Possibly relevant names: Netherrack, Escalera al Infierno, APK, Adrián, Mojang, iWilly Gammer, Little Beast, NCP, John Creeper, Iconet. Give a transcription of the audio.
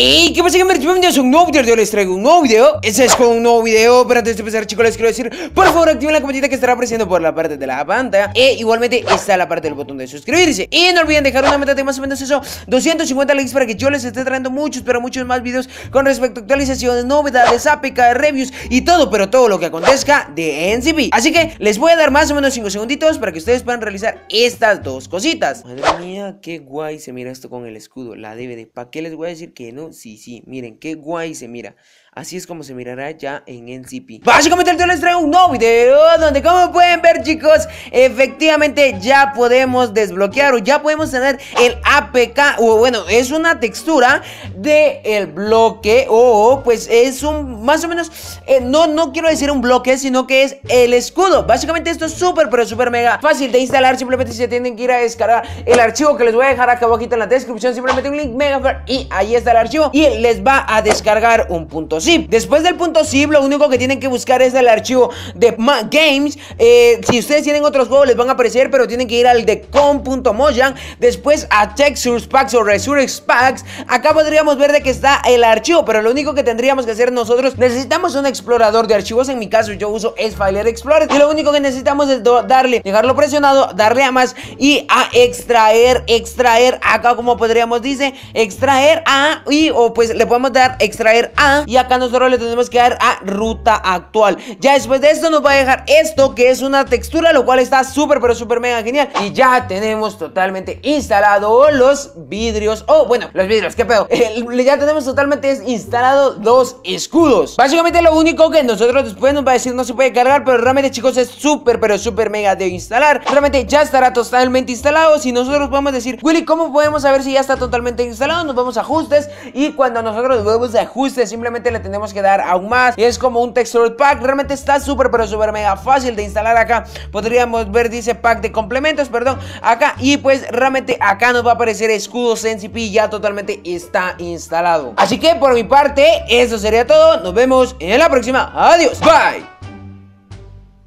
Hey, ¿qué pasa, gamers? Bienvenidos a un nuevo video. Yo les traigo un nuevo video. Ese es con un nuevo video. Pero antes de empezar, chicos, les quiero decir, por favor, activen la campanita que estará apareciendo por la parte de la pantalla. E igualmente está la parte del botón de suscribirse. Y no olviden dejar una meta de más o menos eso, 250 likes, para que yo les esté trayendo muchos, pero muchos más videos con respecto a actualizaciones, novedades, APK, reviews y todo, pero todo lo que acontezca de NCP. Así que les voy a dar más o menos 5 segunditos para que ustedes puedan realizar estas dos cositas. Madre mía, qué guay se mira esto con el escudo, la DVD. ¿Para qué les voy a decir que no? Sí, miren qué guay se mira. Así es como se mirará ya en NCP. Básicamente les traigo un nuevo video donde, como pueden ver, chicos, efectivamente ya podemos desbloquear o ya podemos tener el APK. O bueno, es una textura del bloque. O pues es un más o menos, no quiero decir un bloque, sino que es el escudo. Básicamente esto es súper, pero súper mega fácil de instalar. Simplemente se tienen que ir a descargar el archivo que les voy a dejar acá abajito en la descripción. Simplemente un link Megafer y ahí está el archivo. Y les va a descargar un punto zip. Después del punto zip, lo único que tienen que buscar es el archivo de games. Si ustedes tienen otros juegos, les van a aparecer, pero tienen que ir al de com.mojang. Después a textures packs o resource packs. Acá podríamos ver de que está el archivo, pero lo único que tendríamos que hacer nosotros, necesitamos un explorador de archivos. En mi caso, yo uso File Explorer, y lo único que necesitamos es darle, dejarlo presionado, darle a más y a extraer. Acá, como podríamos, dice extraer a, y o pues le podemos dar extraer a, y acá nosotros le tenemos que dar a ruta actual. Ya después de esto nos va a dejar esto, que es una textura, lo cual está súper, pero súper mega genial. Y ya tenemos totalmente instalado los vidrios, ya tenemos totalmente instalado dos escudos. Básicamente lo único que nosotros después nos va a decir no se puede cargar, pero realmente, chicos, es súper, pero súper mega de instalar. Realmente ya estará totalmente instalado. Si nosotros vamos a decir, Willy, ¿cómo podemos saber si ya está totalmente instalado? Nos vamos a ajustes, y cuando nosotros vemos ajustes, simplemente le tenemos que dar aún más. Es como un texture pack. Realmente está súper, pero súper mega fácil de instalar. Acá podríamos ver, dice pack de complementos, perdón, acá. Y pues realmente acá nos va a aparecer escudos NCP. Ya totalmente está instalado. Así que por mi parte, eso sería todo. Nos vemos en la próxima. Adiós, bye.